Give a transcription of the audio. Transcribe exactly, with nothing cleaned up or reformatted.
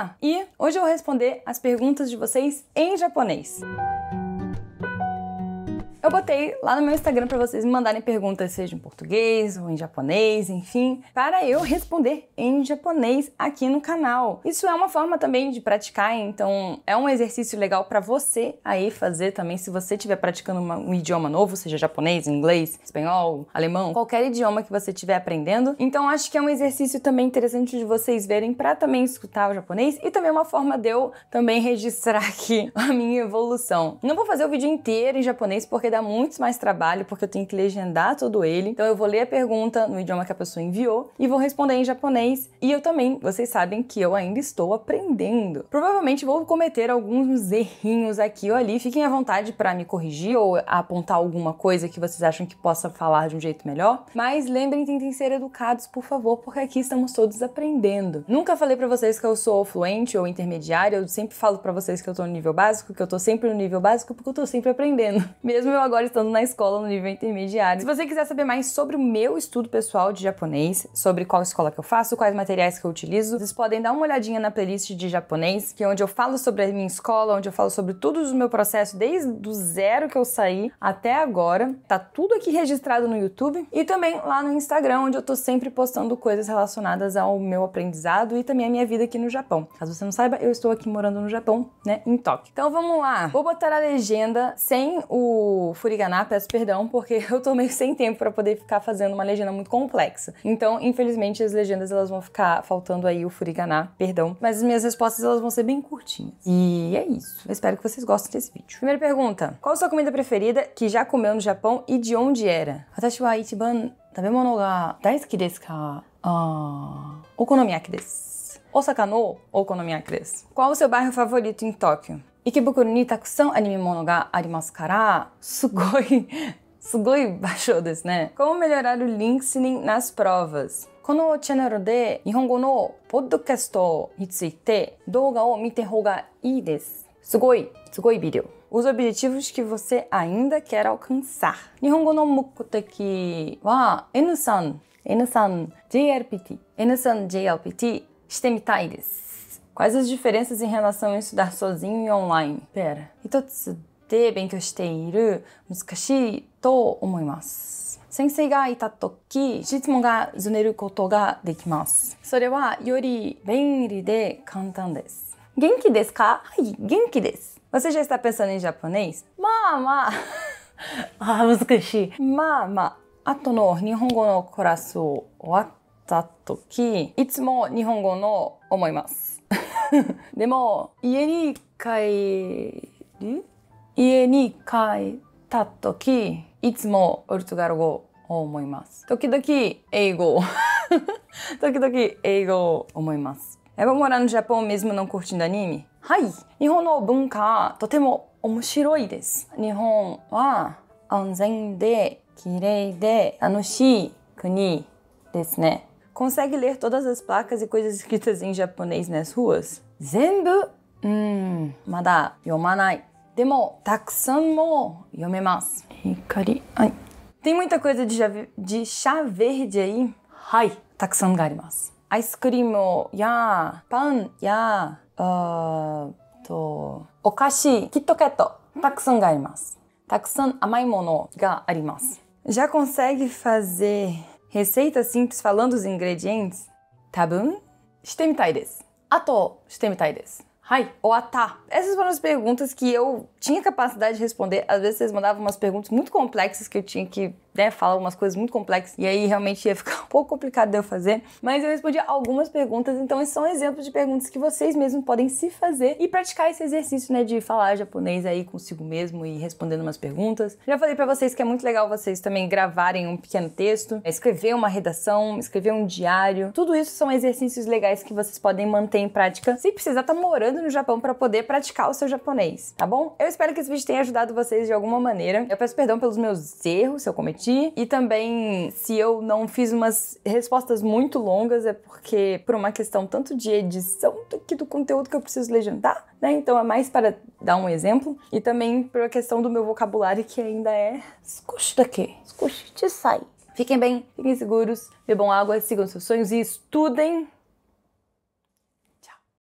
Olá! E hoje eu vou responder as perguntas de vocês em japonês. Eu botei lá no meu Instagram para vocês me mandarem perguntas, seja em português ou em japonês, enfim, para eu responder em japonês aqui no canal. Isso é uma forma também de praticar, então é um exercício legal para você aí fazer também, se você estiver praticando uma, um idioma novo, seja japonês, inglês, espanhol, alemão, qualquer idioma que você estiver aprendendo. Então acho que é um exercício também interessante de vocês verem para também escutar o japonês e também uma forma de eu também registrar aqui a minha evolução. Não vou fazer o vídeo inteiro em japonês porque dá muito mais trabalho, porque eu tenho que legendar todo ele. Então eu vou ler a pergunta no idioma que a pessoa enviou e vou responder em japonês. E eu também, vocês sabem que eu ainda estou aprendendo. Provavelmente vou cometer alguns errinhos aqui ou ali. Fiquem à vontade para me corrigir ou apontar alguma coisa que vocês acham que possa falar de um jeito melhor. Mas lembrem, tentem ser educados, por favor, porque aqui estamos todos aprendendo. Nunca falei para vocês que eu sou fluente ou intermediária. Eu sempre falo para vocês que eu tô no nível básico, que eu tô sempre no nível básico porque eu tô sempre aprendendo. Mesmo eu agora estando na escola no nível intermediário. Se você quiser saber mais sobre o meu estudo pessoal de japonês, sobre qual escola que eu faço, quais materiais que eu utilizo, vocês podem dar uma olhadinha na playlist de japonês, que é onde eu falo sobre a minha escola, onde eu falo sobre todo o meu processo, desde do zero que eu saí até agora. Tá tudo aqui registrado no YouTube e também lá no Instagram, onde eu tô sempre postando coisas relacionadas ao meu aprendizado e também a minha vida aqui no Japão. Caso você não saiba, eu estou aqui morando no Japão, né, em Tóquio. Então vamos lá. Vou botar a legenda sem o furigana, peço perdão, porque eu tô meio sem tempo pra poder ficar fazendo uma legenda muito complexa. Então, infelizmente, as legendas elas vão ficar faltando aí o furigana, perdão. Mas as minhas respostas elas vão ser bem curtinhas. E é isso. Eu espero que vocês gostem desse vídeo. Primeira pergunta. Qual a sua comida preferida que já comeu no Japão e de onde era? Watashi wa ichiban tabemono ga daisuki desu ka? Ah, okonomiyaki desu. Osaka no okonomiyaki desu. Qual o seu bairro favorito em Tóquio? Ikebukuro ni takusan anime-mono ga arimasu kara, sugoi, sugoi basho desu ne. Como melhorar o listening nas provas? Kono channel de nihongo no podcast ni tsuite douga o mite hou ga ii desu. Sugoi, sugoi vídeo. Os objetivos que você ainda quer alcançar. Nihongo no mukoteki wa N três, N três J L P T, N três J L P T shite mitai desu. Quais as diferenças em relação a estudar sozinho e online? Pera. Hitotsu de benkyou shiteiru mutsukashii to omoimasu. Sensei ga ita toki shitsumon ga zuneru koto ga dekimasu. Sore wa yori benri de kantan desu. Genki desu ka? Hai, genki desu. Você já está pensando em japonês? Mama. Ah, mutsukashii. Mama. Ato no nihongo no korasu o owatta toki itsumo nihongo no omoimasu. でも家に帰る家に帰った時いつもポルトガル語を思います時々英語時々英語を思います Eu vou morar no Japão mesmo não curtindo anime? Hai! Nihon no bunka totemo omoshiroi desu. Nihon wa anzen de kirei de tanoshii kuni desu ne. Consegue ler todas as placas e coisas escritas em japonês nas ruas? Zenbu? Hum, mada yomanai. Demo, takusan mo yomemasu. Hikari, ai. Tem muita coisa de, jave, de chá verde aí? Hai, takusan ga arimasu. Ice cream ya, pan ya, uh, to, okashi, kitoketto, takusan ga arimasu. Takusan amai mono ga arimasu. Já consegue fazer receita simples falando os ingredientes? Tabun, shite mitai desu. Ato, shite mitai desu. Hai, ou ata. Essas foram as perguntas que eu tinha capacidade de responder. Às vezes vocês mandavam umas perguntas muito complexas que eu tinha que, né, falar umas coisas muito complexas. E aí realmente ia ficar um pouco complicado de eu fazer. Mas eu respondi algumas perguntas. Então esses são exemplos de perguntas que vocês mesmos podem se fazer e praticar esse exercício, né, de falar japonês aí consigo mesmo e respondendo umas perguntas. Já falei pra vocês que é muito legal vocês também gravarem um pequeno texto, escrever uma redação, escrever um diário. Tudo isso são exercícios legais que vocês podem manter em prática se precisar estar morando no Japão pra poder praticar o seu japonês, tá bom? Eu espero que esse vídeo tenha ajudado vocês de alguma maneira. Eu peço perdão pelos meus erros, se eu cometi. E também, se eu não fiz umas respostas muito longas, é porque por uma questão tanto de edição aqui do conteúdo que eu preciso legendar, né? Então é mais para dar um exemplo. E também por a questão do meu vocabulário que ainda é... Fiquem bem, fiquem seguros, bebam água, sigam seus sonhos e estudem.